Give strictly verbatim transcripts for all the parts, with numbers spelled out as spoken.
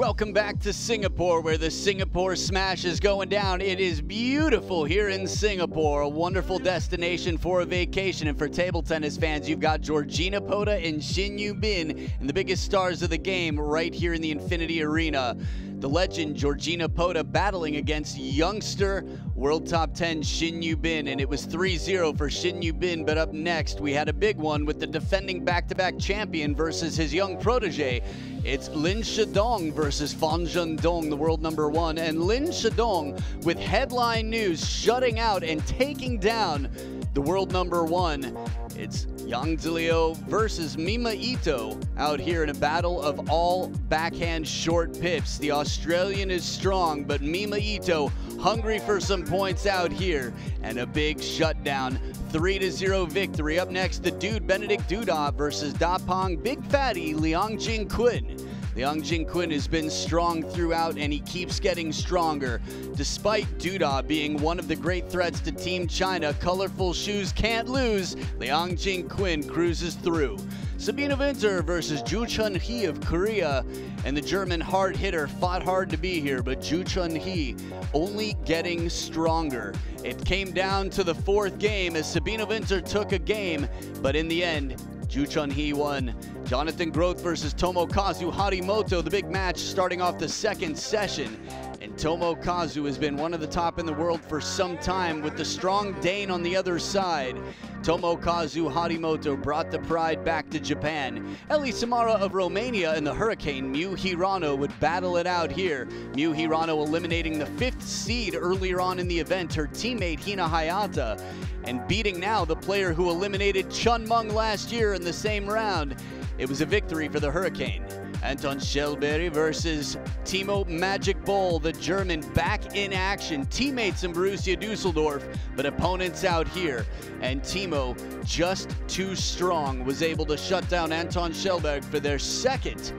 Welcome back to Singapore, where the Singapore Smash is going down. It is beautiful here in Singapore, a wonderful destination for a vacation. And for table tennis fans, you've got Georgina Pota and Shin Yu-bin, and the biggest stars of the game right here in the Infinity Arena. The legend Georgina Pota battling against youngster world top ten Shin Yu-bin, and it was three zero for Shin Yu-bin. But up next, we had a big one with the defending back-to-back champion versus his young protege. It's Lin Shidong versus Fan Zhendong, the world number one, and Lin Shidong, with headline news, shutting out and taking down the world number one. It's Yang Zi Leo versus Mima Ito out here in a battle of all backhand short pips. The Australian is strong, but Mima Ito hungry for some points out here, and a big shutdown. three to zero victory. Up next, the dude Benedict Duda versus Da Pong Big Fatty Liang Jingkun. Liang Jingkun has been strong throughout, and he keeps getting stronger. Despite Duda being one of the great threats to Team China, colorful shoes can't lose. Liang Jingkun cruises through. Sabina Winter versus Ju Chun-hee of Korea, and the German hard hitter fought hard to be here, but Ju Chun-hee only getting stronger. It came down to the fourth game as Sabina Winter took a game, but in the end, Ju Chun-hee won. Jonathan Groth versus Tomokazu Harimoto, the big match starting off the second session. And Tomokazu has been one of the top in the world for some time, with the strong Dane on the other side. Tomokazu Harimoto brought the pride back to Japan. Eli Samara of Romania and the Hurricane Miu Hirano would battle it out here. Miu Hirano eliminating the fifth seed earlier on in the event, her teammate Hina Hayata, and beating now the player who eliminated Chen Meng last year in the same round. It was a victory for the Hurricane. Anton Shelberry versus Timo Magic Bowl, the German back in action. Teammates in Borussia Düsseldorf, but opponents out here. And Timo, just too strong, was able to shut down Anton Schelberg for their second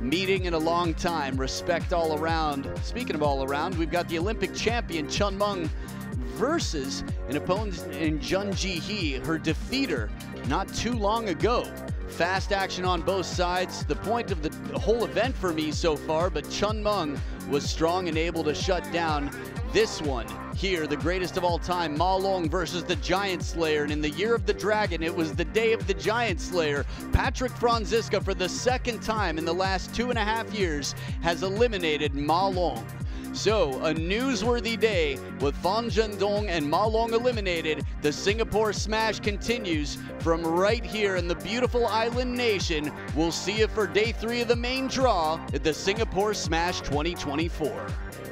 meeting in a long time. Respect all around. Speaking of all around, we've got the Olympic champion Chen Meng versus an opponent in Jeon Ji-hee, her defeater not too long ago. Fast action on both sides, the point of the whole event for me so far, but Chen Meng was strong and able to shut down this one. Here, the greatest of all time, Ma Long versus the Giant Slayer, and in the year of the dragon, it was the day of the Giant Slayer. Patrick Franziska, for the second time in the last two and a half years, has eliminated Ma Long. So, a newsworthy day with Fan Zhendong and Ma Long eliminated. The Singapore Smash continues from right here in the beautiful island nation. We'll see you for day three of the main draw at the Singapore Smash twenty twenty-four.